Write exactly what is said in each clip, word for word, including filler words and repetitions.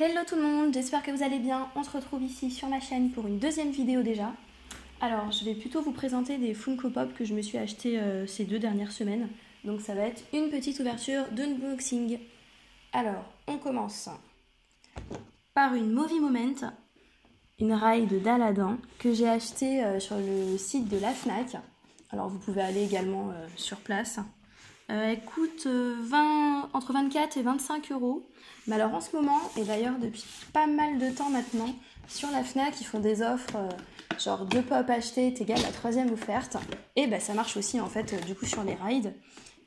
Hello tout le monde, j'espère que vous allez bien. On se retrouve ici sur ma chaîne pour une deuxième vidéo déjà. Alors je vais plutôt vous présenter des Funko Pop que je me suis acheté euh, ces deux dernières semaines. Donc ça va être une petite ouverture d'unboxing. Alors on commence par une Movie Moment, une ride d'Aladin que j'ai achetée euh, sur le site de la Fnac. Alors vous pouvez aller également euh, sur place. Euh, elle coûte vingt, entre vingt-quatre et vingt-cinq euros. Mais alors en ce moment, et d'ailleurs depuis pas mal de temps maintenant, sur la Fnac, ils font des offres euh, genre deux pop achetés est égal à la troisième offerte. Et bah, ça marche aussi en fait euh, du coup sur les rides.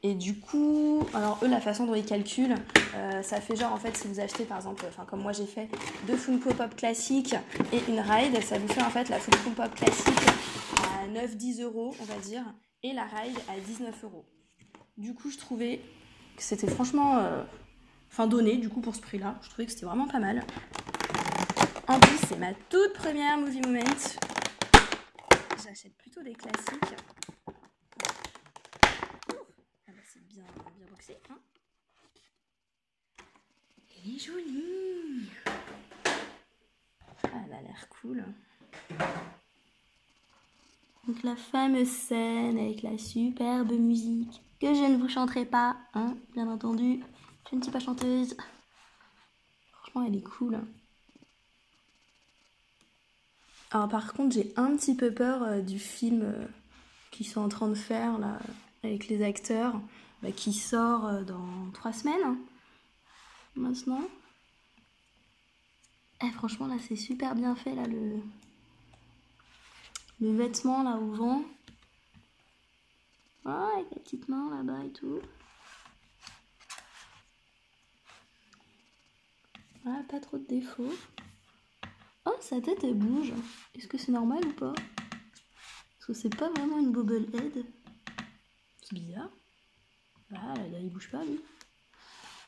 Et du coup, alors eux, la façon dont ils calculent, euh, ça fait genre en fait si vous achetez par exemple, enfin comme moi j'ai fait, deux Funko Pop classiques et une ride, ça vous fait en fait la Funko Pop classique à neuf dix euros on va dire, et la ride à dix-neuf euros. Du coup, je trouvais que c'était franchement... Euh, enfin, donné, du coup, pour ce prix-là. Je trouvais que c'était vraiment pas mal. En plus, c'est ma toute première Movie Moment. J'achète plutôt des classiques. Ah bah, c'est bien, bien boxé, hein. Elle est jolie. Ah, elle a l'air cool. Donc, la fameuse scène avec la superbe musique. Que je ne vous chanterai pas, hein, bien entendu. Je ne suis pas chanteuse. Franchement, elle est cool. Alors par contre, j'ai un petit peu peur euh, du film euh, qu'ils sont en train de faire, là, avec les acteurs, bah, qui sort euh, dans trois semaines, hein, maintenant. Eh, franchement, là, c'est super bien fait, là, le, le vêtement, là, au vent. Oh, avec la petite main là-bas et tout. Voilà, pas trop de défauts. Oh, sa tête elle bouge. Est-ce que c'est normal ou pas? Parce que c'est pas vraiment une bobblehead. C'est bizarre. Ah, là, là, il bouge pas lui.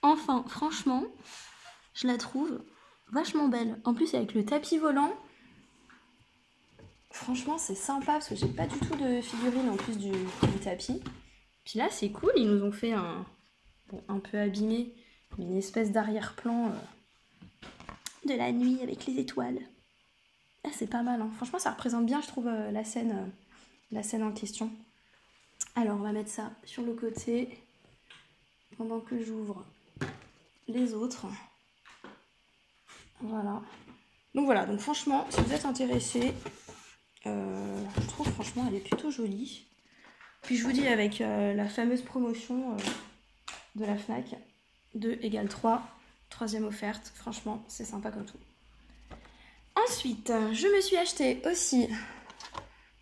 Enfin, franchement, je la trouve vachement belle. En plus, avec le tapis volant. Franchement, c'est sympa parce que j'ai pas du tout de figurine en plus du, du tapis. Puis là, c'est cool, ils nous ont fait un, bon, un peu abîmé, mais une espèce d'arrière-plan euh, de la nuit avec les étoiles. Ah, c'est pas mal, hein. Franchement, ça représente bien, je trouve, euh, la scène, euh, la scène en question. Alors, on va mettre ça sur le côté pendant que j'ouvre les autres. Voilà. Donc voilà, donc franchement, si vous êtes intéressés... Euh, je trouve franchement elle est plutôt jolie. Puis je vous dis avec euh, la fameuse promotion euh, de la Fnac, deux égale trois, troisième offerte, franchement c'est sympa comme tout. Ensuite je me suis acheté aussi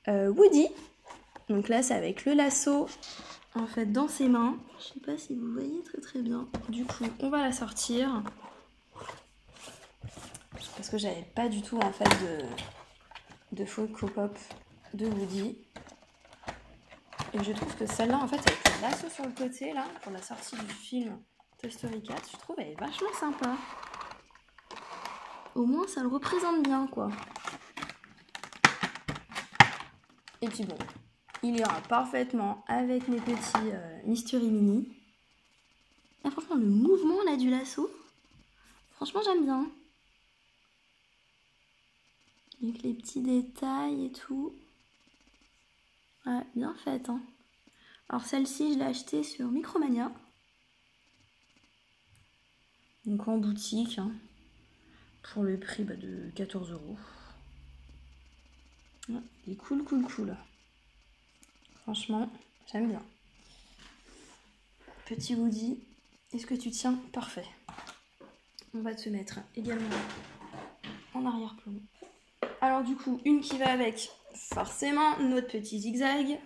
euh, Woody. Donc là c'est avec le lasso en fait dans ses mains. Je sais pas si vous voyez très très bien. Du coup on va la sortir. Parce que j'avais pas du tout en fait de... de Funko Pop de Woody. Et je trouve que celle-là, en fait, avec l'assaut sur le côté, là, pour la sortie du film Toy Story quatre, je trouve elle est vachement sympa. Au moins, ça le représente bien, quoi. Et puis bon, il ira parfaitement avec mes petits euh, Mystery Mini. Ah, franchement, le mouvement, là, du lasso, franchement, j'aime bien. Avec les petits détails et tout. Ouais, bien faite, hein. Alors celle-ci, je l'ai achetée sur Micromania. Donc en boutique, hein, pour le prix bah, de quatorze euros. Ouais, il est cool, cool, cool. Franchement, j'aime bien. Petit Woody, est-ce que tu tiens? Parfait. On va te mettre également en arrière-plan. Alors du coup, une qui va avec, forcément, notre petit zigzag.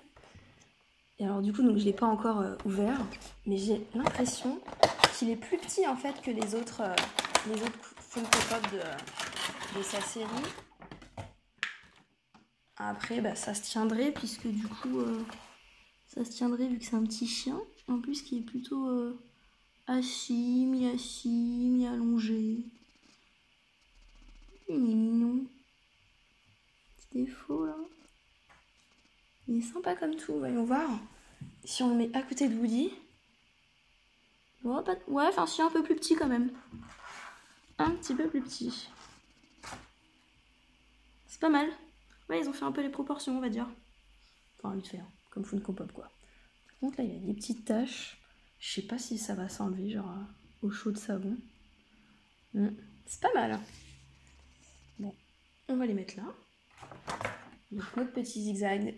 Et alors du coup, donc, je ne l'ai pas encore euh, ouvert, mais j'ai l'impression qu'il est plus petit en fait que les autres, euh, les autres Funko Pop de, de sa série. Après, bah, ça se tiendrait, puisque du coup, euh, ça se tiendrait vu que c'est un petit chien. En plus, qui est plutôt euh, assis, mi-assis, mi-allongé. Il est mignon. Défaut là, il est sympa comme tout. Voyons voir si on le met à côté de Woody. Oh, pas... ouais, enfin si, un peu plus petit quand même. un petit peu plus petit. C'est pas mal. Ouais, ils ont fait un peu les proportions, on va dire. Enfin, vite fait, hein, comme Funko Pop, quoi. Par contre, là, il y a des petites taches. Je sais pas si ça va s'enlever, genre euh, au chaud de savon. Mmh. C'est pas mal. Bon, on va les mettre là. Donc, notre petit zigzag.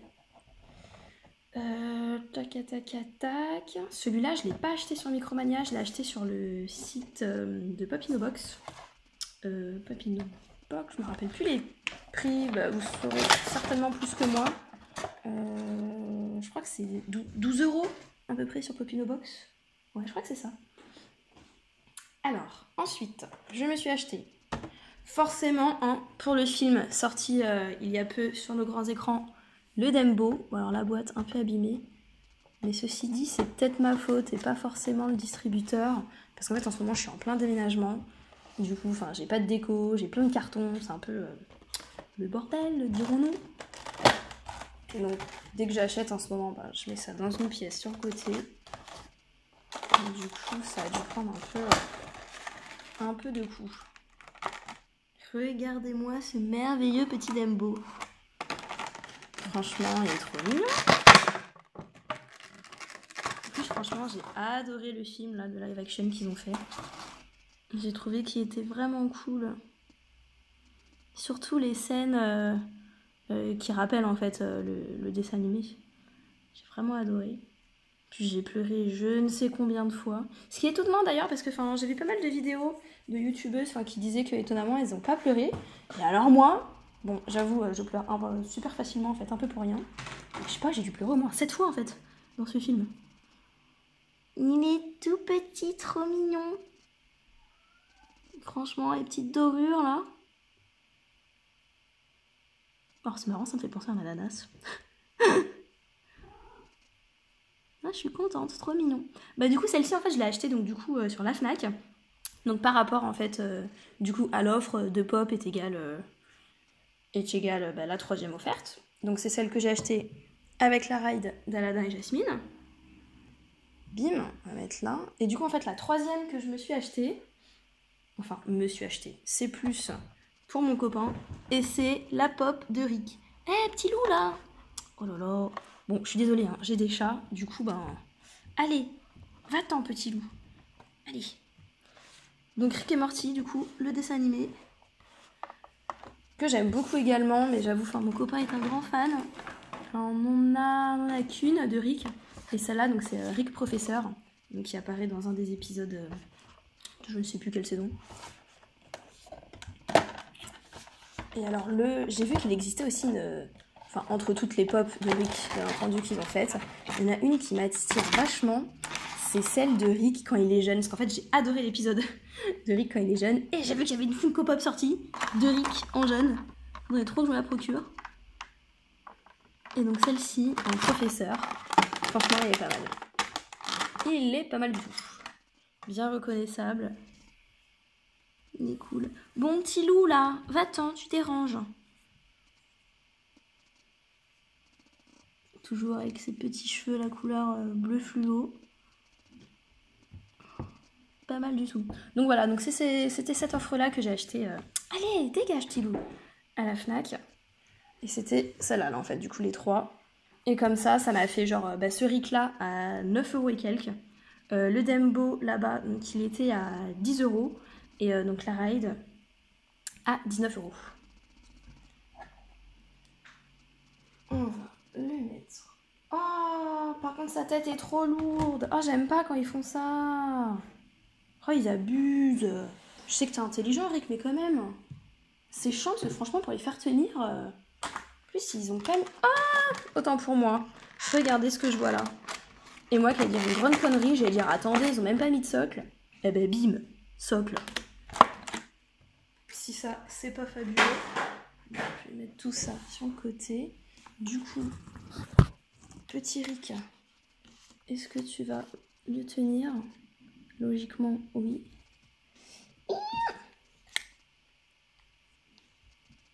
Euh, tac, tac, tac. Celui-là, je ne l'ai pas acheté sur Micromania, je l'ai acheté sur le site euh, de Popinobox. Euh, Popinobox, je ne me rappelle plus les prix, bah, vous saurez certainement plus que moi. Euh, je crois que c'est douze euros à peu près sur Popinobox. Ouais, je crois que c'est ça. Alors, ensuite, je me suis acheté forcément hein, pour le film sorti euh, il y a peu sur nos grands écrans. Le Dumbo, alors la boîte un peu abîmée, mais ceci dit c'est peut-être ma faute et pas forcément le distributeur, parce qu'en fait en ce moment je suis en plein déménagement, du coup enfin j'ai pas de déco, j'ai plein de cartons, c'est un peu euh, le bordel, dirons-nous. Donc dès que j'achète en ce moment, bah, je mets ça dans une pièce sur le côté, et du coup ça a dû prendre un peu, euh, un peu de coup. Regardez-moi ce merveilleux petit Dumbo. Franchement, il est trop mignon. En plus, franchement, j'ai adoré le film là, de live action qu'ils ont fait. J'ai trouvé qu'il était vraiment cool. Surtout les scènes euh, euh, qui rappellent en fait euh, le, le dessin animé. J'ai vraiment adoré. Puis j'ai pleuré je ne sais combien de fois. Ce qui est étonnant d'ailleurs, parce que j'ai vu pas mal de vidéos de youtubeuses qui disaient que étonnamment, elles n'ont pas pleuré. Et alors moi... Bon, j'avoue, je pleure super facilement en fait, un peu pour rien. Je sais pas, j'ai dû pleurer au moins sept fois en fait, dans ce film. Il est tout petit, trop mignon. Franchement, les petites dorures là. Alors c'est marrant, ça me fait penser à un ananas. Là, je suis contente, c'est trop mignon. Bah du coup, celle-ci en fait, je l'ai achetée donc du coup euh, sur la Fnac. Donc par rapport en fait, euh, du coup à l'offre de Pop est égale... Euh... est égale bah, la troisième offerte. Donc c'est celle que j'ai achetée avec la ride d'Aladin et Jasmine. Bim, on va mettre là. Et du coup en fait la troisième que je me suis achetée, enfin me suis achetée, c'est plus pour mon copain, et c'est la Pop de Rick. Eh hey, petit loup là. Oh là là. Bon je suis désolée, hein, j'ai des chats, du coup ben... Allez, va-t'en petit loup. Allez. Donc Rick et Morty du coup, le dessin animé. Que j'aime beaucoup également, mais j'avoue, enfin, mon copain est un grand fan. Alors, on en a qu'une de Rick, et celle-là, donc c'est Rick Professeur, donc qui apparaît dans un des épisodes de je ne sais plus quelle saison. Et alors, le, j'ai vu qu'il existait aussi une. Enfin, entre toutes les pop de Rick, bien entendu, qu'ils ont faites, il y en a une qui m'attire vachement, c'est celle de Rick quand il est jeune, parce qu'en fait, j'ai adoré l'épisode de Rick quand il est jeune. Et j'ai vu qu'il y avait une Funko Pop sortie de Rick en jeune. Il faudrait trop que je me la procure. Et donc celle-ci, un professeur. Franchement, il est pas mal. Il est pas mal du tout. Bien reconnaissable. Il est cool. Bon petit loup là, va-t'en, tu déranges. Toujours avec ses petits cheveux, la couleur bleu fluo. Pas mal du tout. Donc voilà, donc c'était cette offre-là que j'ai achetée. Euh... Allez, dégage, petit loup, à la Fnac. Et c'était celle-là, là, en fait, du coup, les trois. Et comme ça, ça m'a fait, genre, bah, ce Rick-là à neuf euros et quelques. Euh, le Dumbo, là-bas, donc il était à dix euros. Et euh, donc la ride à dix-neuf euros. On va le mettre. Oh, par contre, sa tête est trop lourde. Oh, j'aime pas quand ils font ça. Oh, ils abusent. Je sais que t'es intelligent, Rick, mais quand même. C'est chiant, parce que franchement, pour les faire tenir... Euh... En plus, ils ont quand même... Ah, autant pour moi. Regardez ce que je vois là. Et moi, qui vais dire une grande connerie, je vais dire, attendez, ils ont même pas mis de socle. Eh ben, bim, socle. Si ça, c'est pas fabuleux. Je vais mettre tout ça sur le côté. Du coup, petit Rick, est-ce que tu vas le tenir ? Logiquement, oui.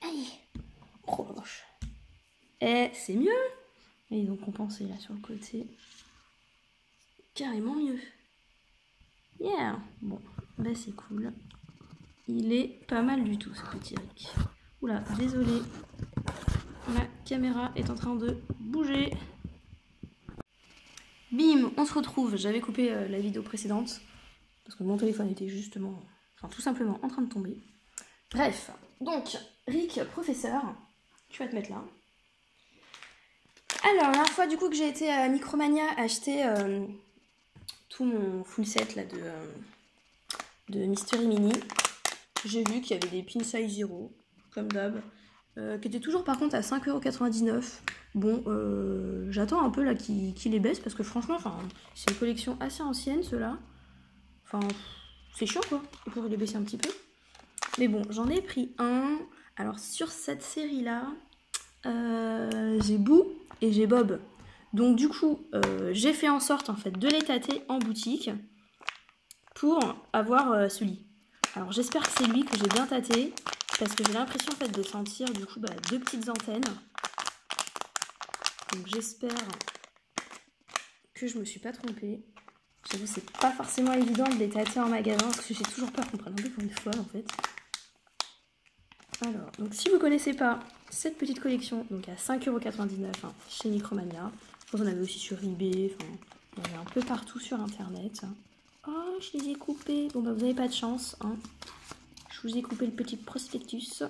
Allez. Oh la vache. Eh, c'est mieux. Et ils ont compensé là sur le côté. Carrément mieux. Yeah. Bon, bah c'est cool. Il est pas mal du tout, ce petit Rick. Oula, désolé. Ma caméra est en train de bouger. Bim, on se retrouve. J'avais coupé euh, la vidéo précédente parce que mon téléphone était justement, enfin tout simplement en train de tomber. Bref, donc Rick Professeur, tu vas te mettre là. Alors, la fois du coup que j'ai été à Micromania acheter euh, tout mon full set là de, euh, de Mystery Mini, j'ai vu qu'il y avait des Pin size zéro, comme d'hab, euh, qui étaient toujours par contre à cinq euros quatre-vingt-dix-neuf. Bon, euh, j'attends un peu là qu'ils qu'ils les baissent parce que franchement, c'est une collection assez ancienne ceux-là. Enfin, c'est chiant quoi, ils pourraient les baisser un petit peu. Mais bon, j'en ai pris un. Alors sur cette série-là, euh, j'ai Bou et j'ai Bob. Donc du coup, euh, j'ai fait en sorte en fait de les tâter en boutique pour avoir euh, celui. Alors j'espère que c'est lui que j'ai bien tâté parce que j'ai l'impression en fait de sentir du coup bah, deux petites antennes. Donc j'espère que je me suis pas trompée. J'avoue, c'est pas forcément évident de les tâter en magasin parce que j'ai toujours peur qu'on prenne un peu pour une folle en fait. Alors, donc si vous connaissez pas cette petite collection, donc à cinq euros quatre-vingt-dix-neuf hein, chez Micromania, vous en avez aussi sur eBay, enfin, vous en avez un peu partout sur internet. Oh, je les ai coupés. Bon, bah vous n'avez pas de chance, hein. Je vous ai coupé le petit prospectus.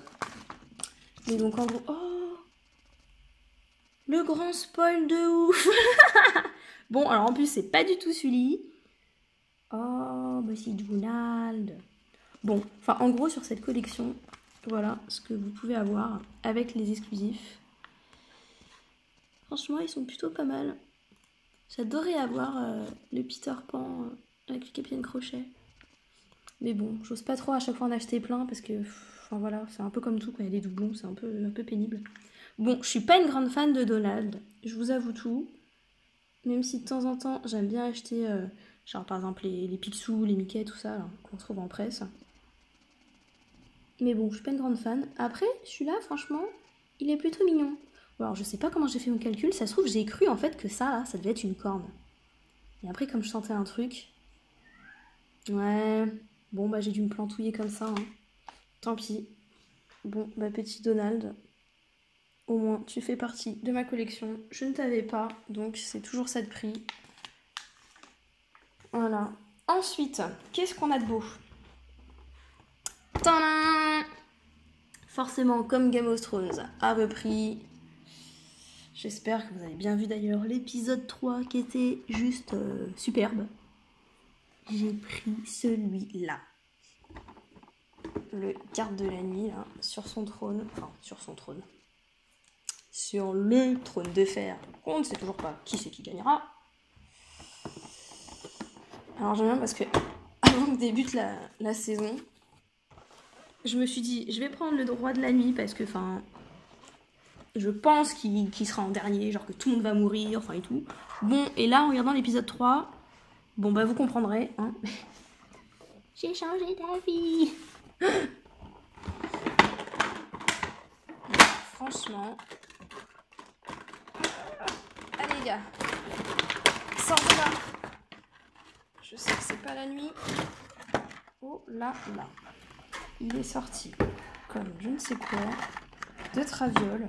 Mais donc en gros, oh, le grand spoil de ouf. Bon, alors en plus, c'est pas du tout celui. Oh, bah c'est Donald. Bon, enfin en gros, sur cette collection, voilà ce que vous pouvez avoir avec les exclusifs. Franchement, ils sont plutôt pas mal. J'adorais avoir euh, le Peter Pan euh, avec le Capitaine Crochet. Mais bon, j'ose pas trop à chaque fois en acheter plein parce que, enfin voilà, c'est un peu comme tout quand il y a des doublons, c'est un peu, un peu pénible. Bon, je suis pas une grande fan de Donald, je vous avoue tout. Même si de temps en temps, j'aime bien acheter, euh, genre par exemple les, les Picsou, les Mickey, tout ça, qu'on trouve en presse. Mais bon, je suis pas une grande fan. Après, celui-là, franchement, il est plutôt mignon. Alors, je sais pas comment j'ai fait mon calcul, ça se trouve, j'ai cru en fait que ça, là, ça devait être une corne. Et après, comme je sentais un truc... Ouais... Bon, bah j'ai dû me plantouiller comme ça, hein. Tant pis. Bon, bah petit Donald... Au moins, tu fais partie de ma collection. Je ne t'avais pas, donc c'est toujours ça de prix. Voilà. Ensuite, qu'est-ce qu'on a de beau? Tadam! Forcément, comme Game of Thrones, à repris. J'espère que vous avez bien vu d'ailleurs l'épisode trois qui était juste euh, superbe. J'ai pris celui-là. Le garde de la nuit, là, sur son trône. Enfin, sur son trône. Sur le trône de fer. On ne sait toujours pas qui c'est qui gagnera. Alors j'aime bien parce que avant que débute la, la saison, je me suis dit je vais prendre le roi de la nuit parce que enfin je pense qu'il qu'il sera en dernier, genre que tout le monde va mourir, enfin et tout. Bon, et là en regardant l'épisode trois, bon bah vous comprendrez, hein. J'ai changé d'avis. Franchement. Allez les gars, sors de là. Je sais que c'est pas la nuit. Oh là là. Il est sorti comme je ne sais quoi de traviole.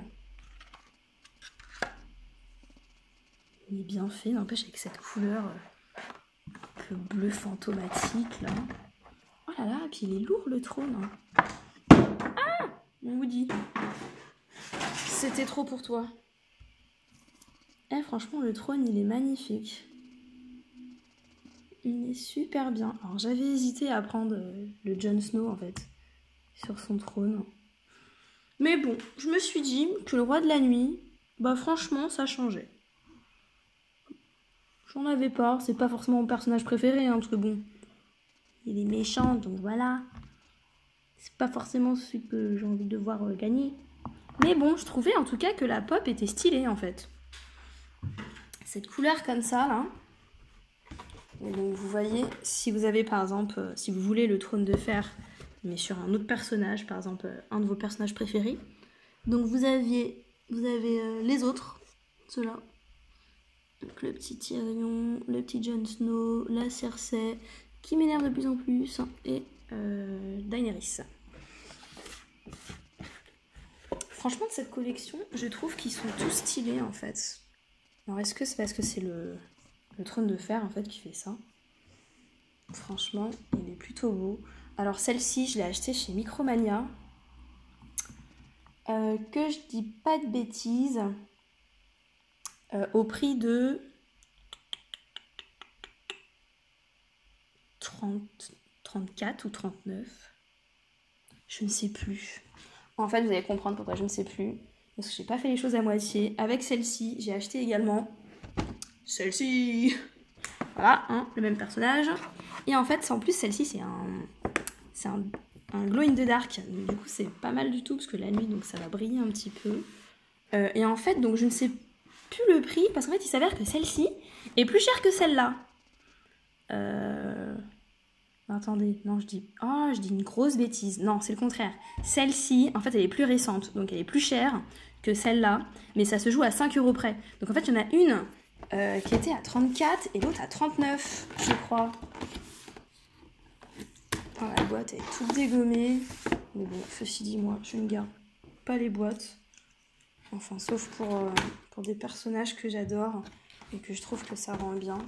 Il est bien fait, n'empêche avec cette couleur un peu bleu fantomatique là. Oh là là, et puis il est lourd le trône. Ah, Woody. C'était trop pour toi. Eh, franchement, le trône, il est magnifique. Il est super bien. Alors, j'avais hésité à prendre le Jon Snow, en fait, sur son trône. Mais bon, je me suis dit que le roi de la nuit, bah franchement, ça changeait. J'en avais pas. C'est pas forcément mon personnage préféré, hein, parce que bon, il est méchant, donc voilà. C'est pas forcément celui que j'ai envie de voir euh, gagner. Mais bon, je trouvais en tout cas que la pop était stylée, en fait. Cette couleur comme ça là, et donc vous voyez, si vous avez par exemple, si vous voulez le trône de fer mais sur un autre personnage, par exemple un de vos personnages préférés, donc vous aviez, vous avez euh, les autres, ceux-là, donc le petit Tyrion, le petit Jon Snow, la Cersei qui m'énerve de plus en plus, et euh, Daenerys. Daenerys. Franchement, de cette collection, je trouve qu'ils sont tous stylés, en fait. Alors, est-ce que c'est parce que c'est le, le trône de fer, en fait, qui fait ça? Franchement, il est plutôt beau. Alors, celle-ci, je l'ai achetée chez Micromania. Euh, que je dis pas de bêtises. Euh, au prix de... trente, trente-quatre ou trente-neuf. Je ne sais plus. En fait, vous allez comprendre pourquoi je ne sais plus. Parce que j'ai pas fait les choses à moitié. Avec celle-ci, j'ai acheté également celle-ci. Voilà, hein, le même personnage. Et en fait, en plus, celle-ci, c'est un, c'est un, un glow in the dark. Donc, du coup, c'est pas mal du tout parce que la nuit, donc ça va briller un petit peu. Euh, et en fait, donc je ne sais plus le prix parce qu'en fait, il s'avère que celle-ci est plus chère que celle-là. Euh... Attendez, non, je dis... Oh, je dis une grosse bêtise. Non, c'est le contraire. Celle-ci, en fait, elle est plus récente. Donc, elle est plus chère que celle-là. Mais ça se joue à cinq euros près. Donc, en fait, il y en a une euh, qui était à trente-quatre et l'autre à trente-neuf, je crois. Oh, la boîte est toute dégommée. Mais bon, ceci dit, moi, je ne garde pas les boîtes. Enfin, sauf pour, euh, pour des personnages que j'adore et que je trouve que ça rend bien.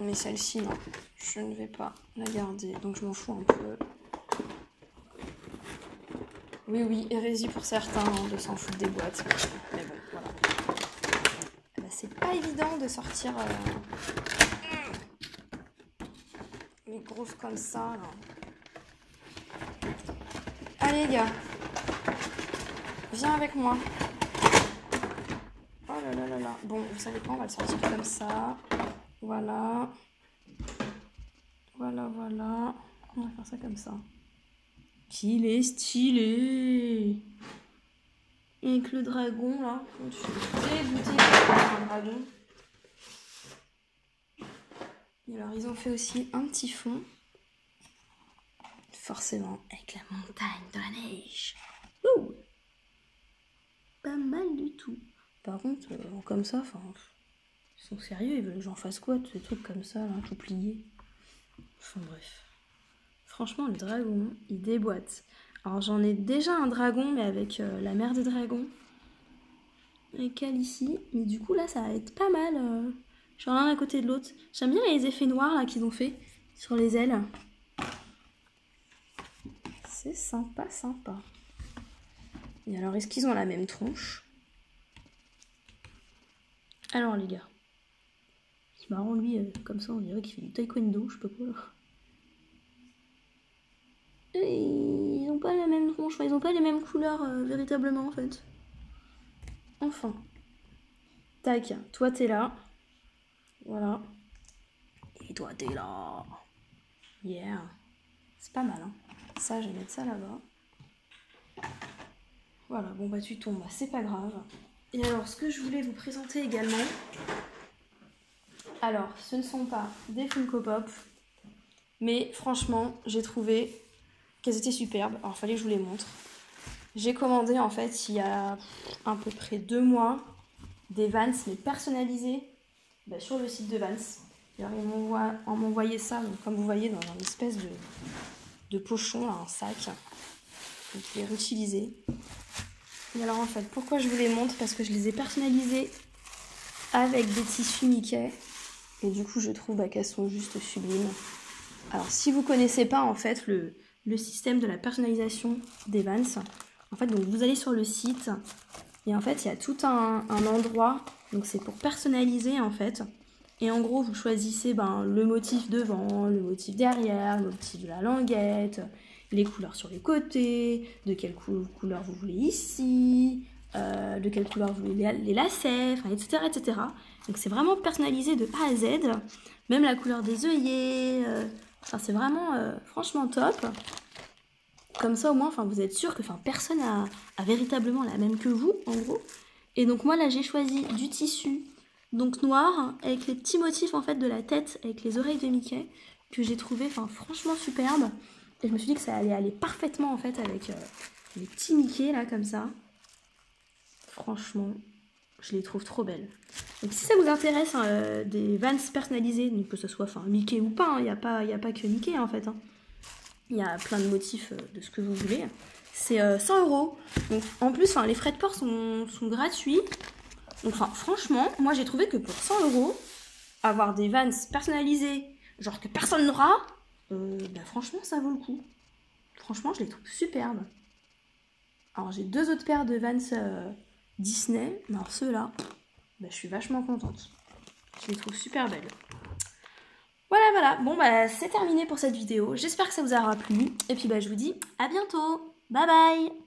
Mais celle-ci, non, je ne vais pas la garder, donc je m'en fous un peu. Oui, oui, hérésie pour certains, hein, de s'en foutre des boîtes. Mais bon, voilà. Bah, c'est pas évident de sortir euh, les grosses comme ça, là. Allez, gars, viens avec moi. Oh là là là là. Bon, vous savez quoi, on va le sortir comme ça. Voilà, voilà, voilà, on va faire ça comme ça. Qu'il est stylé! Et avec le dragon là, je suis dégoûtée d'avoir un dragon. Et alors ils ont fait aussi un petit fond, forcément avec la montagne de la neige. Ouh. Pas mal du tout. Par contre, euh, comme ça, enfin... Ils sont sérieux, ils veulent que j'en fasse quoi, tous ces trucs comme ça, là, tout plié. Enfin bref. Franchement, le dragon, il déboîte. Alors j'en ai déjà un dragon, mais avec euh, la mère des dragons. Avec elle ici. Mais du coup, là, ça va être pas mal. Euh, genre l'un à côté de l'autre. J'aime bien les effets noirs, là, qu'ils ont fait sur les ailes. C'est sympa, sympa. Et alors, est-ce qu'ils ont la même tronche? Alors, les gars. C'est marrant, lui, euh, comme ça, on dirait qu'il fait du taekwondo, je sais pas quoi. Ils ont pas la même tronche, ils ont pas les mêmes couleurs, euh, véritablement, en fait. Enfin. Tac, toi, t'es là. Voilà. Et toi, t'es là. Yeah. C'est pas mal, hein. Ça, je vais mettre ça là-bas. Voilà, bon, bah, tu tombes, c'est pas grave. Et alors, ce que je voulais vous présenter également... Alors, ce ne sont pas des Funko Pop, mais franchement, j'ai trouvé qu'elles étaient superbes. Alors, il fallait que je vous les montre. J'ai commandé, en fait, il y a à peu près deux mois, des Vans, mais personnalisés bah, sur le site de Vans. Alors, ils m'ont envoyé ça, donc, comme vous voyez, dans une espèce de, de pochon, là, un sac. Donc, je l'ai réutilisé. Et alors, en fait, pourquoi je vous les montre? Parce que je les ai personnalisés avec des tissus Mickey. Et du coup, je trouve bah, qu'elles sont juste sublimes. Alors, si vous ne connaissez pas, en fait, le, le système de la personnalisation des Vans, en fait, donc, vous allez sur le site, et en fait, il y a tout un, un endroit, donc c'est pour personnaliser, en fait. Et en gros, vous choisissez ben, le motif devant, le motif derrière, le motif de la languette, les couleurs sur les côtés, de quelle cou couleur vous voulez ici... Euh, de quelle couleur vous voulez les lacets, enfin, et cetera, et cetera. Donc c'est vraiment personnalisé de A à Z, même la couleur des œillets. Euh, enfin c'est vraiment euh, franchement top. Comme ça au moins, enfin vous êtes sûr que, enfin personne a, a véritablement la même que vous en gros. Et donc moi là j'ai choisi du tissu donc noir avec les petits motifs en fait de la tête avec les oreilles de Mickey que j'ai trouvé, enfin franchement superbe. Et je me suis dit que ça allait aller parfaitement en fait avec euh, les petits Mickey là comme ça. Franchement, je les trouve trop belles. Donc si ça vous intéresse, hein, euh, des Vans personnalisés, donc que ce soit Mickey ou pas, il hein, n'y a, a pas que Mickey en fait. Il hein. y a plein de motifs euh, de ce que vous voulez. C'est euh, cent euros. Donc en plus, les frais de port sont, sont gratuits. Donc franchement, moi j'ai trouvé que pour cent euros, avoir des Vans personnalisés, genre que personne n'aura, euh, bah, franchement ça vaut le coup. Franchement, je les trouve superbes. Alors j'ai deux autres paires de Vans euh, Disney. Alors ceux-là... Bah, je suis vachement contente. Je les trouve super belles. Voilà, voilà. Bon, bah, c'est terminé pour cette vidéo. J'espère que ça vous aura plu. Et puis, bah, je vous dis à bientôt. Bye bye!